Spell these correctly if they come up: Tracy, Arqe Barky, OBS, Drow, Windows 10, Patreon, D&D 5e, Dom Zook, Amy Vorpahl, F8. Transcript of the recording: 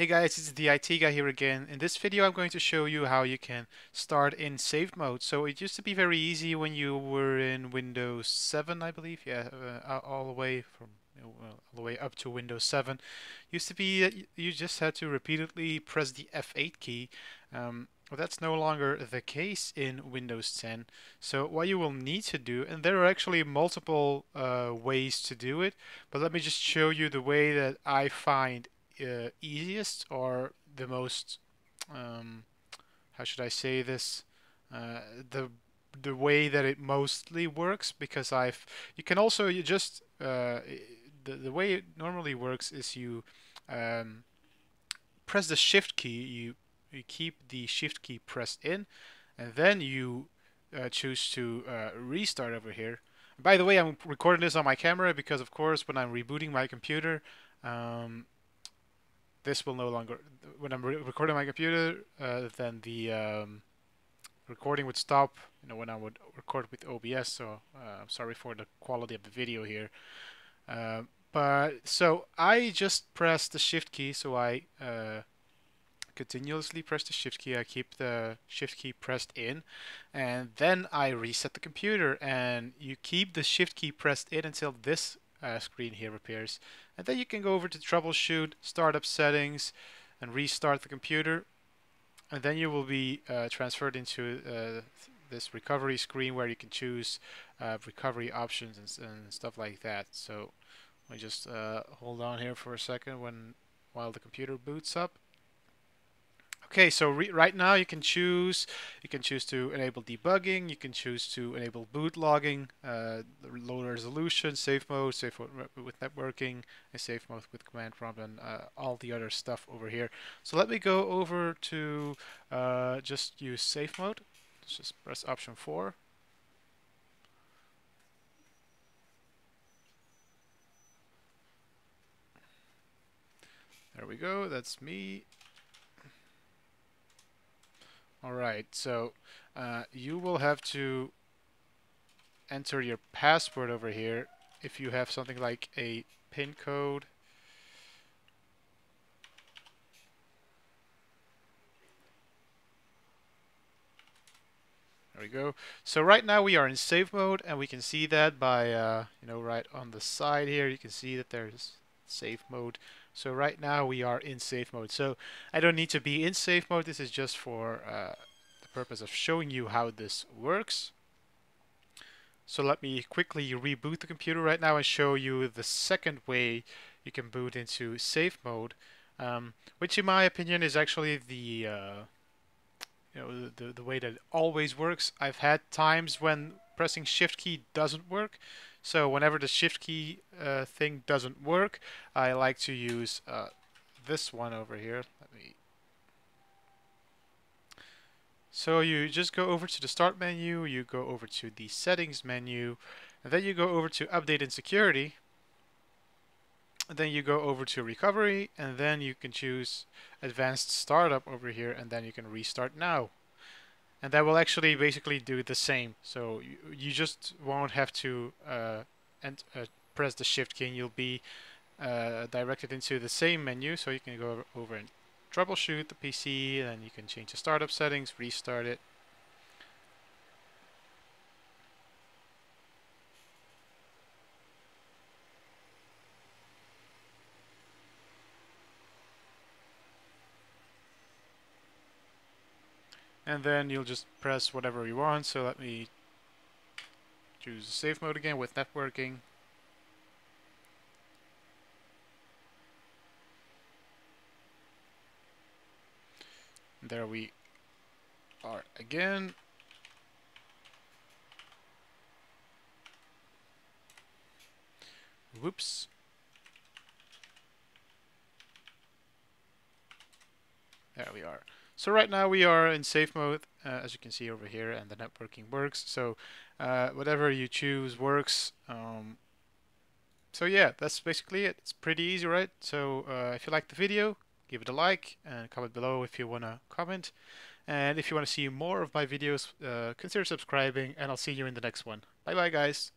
Hey guys, it's the IT guy here again. In this video I'm going to show you how you can start in saved mode. So it used to be very easy when you were in Windows 7, I believe. Yeah, all the way up to Windows 7. Used to be you just had to repeatedly press the F8 key. Well, that's no longer the case in Windows 10. So what you will need to do, and there are actually multiple ways to do it, but let me just show you the way that I find easiest, or the most how should I say this, the way that it mostly works, because the way it normally works is you press the shift key, you keep the shift key pressed in, and then you choose to restart over here. By the way, I'm recording this on my camera because of course when I'm rebooting my computer, this will no longer, when I'm recording my computer, then the recording would stop, you know, when I would record with OBS. So I'm sorry for the quality of the video here. So I just press the shift key. So I continuously press the shift key. I keep the shift key pressed in, and then I reset the computer, and you keep the shift key pressed in until this screen here appears, and then you can go over to troubleshoot, startup settings, and restart the computer, and then you will be transferred into this recovery screen where you can choose recovery options and stuff like that. So let me just hold on here for a second while the computer boots up. Okay, so right now you can choose to enable debugging, you can choose to enable boot logging, low resolution, safe mode with networking, and safe mode with command prompt, and all the other stuff over here. So let me go over to just use safe mode. Let's just press option 4. There we go, that's me. Alright, so you will have to enter your password over here if you have something like a PIN code. There we go. So right now we are in save mode, and we can see that by, you know, right on the side here, you can see that there's save mode. So right now we are in safe mode. So I don't need to be in safe mode. This is just for the purpose of showing you how this works. So let me quickly reboot the computer right now and show you the second way you can boot into safe mode, which in my opinion is actually the you know, the way that it always works. I've had times when pressing shift key doesn't work. So whenever the shift key thing doesn't work, I like to use this one over here. So you just go over to the start menu, you go over to the settings menu, and then you go over to update and security, and then you go over to recovery, and then you can choose advanced startup over here, and then you can restart now. And that will actually basically do the same. So you just won't have to press the shift key. You'll be directed into the same menu. So you can go over and troubleshoot the PC, and you can change the startup settings, restart it. And then you'll just press whatever you want. So let me choose safe mode again with networking. There we are again. Whoops. There we are. So right now we are in safe mode, as you can see over here, and the networking works. So whatever you choose works. So yeah, that's basically it. It's pretty easy, right? So if you like the video, give it a like and comment below if you want to comment. And if you want to see more of my videos, consider subscribing, and I'll see you in the next one. Bye bye, guys.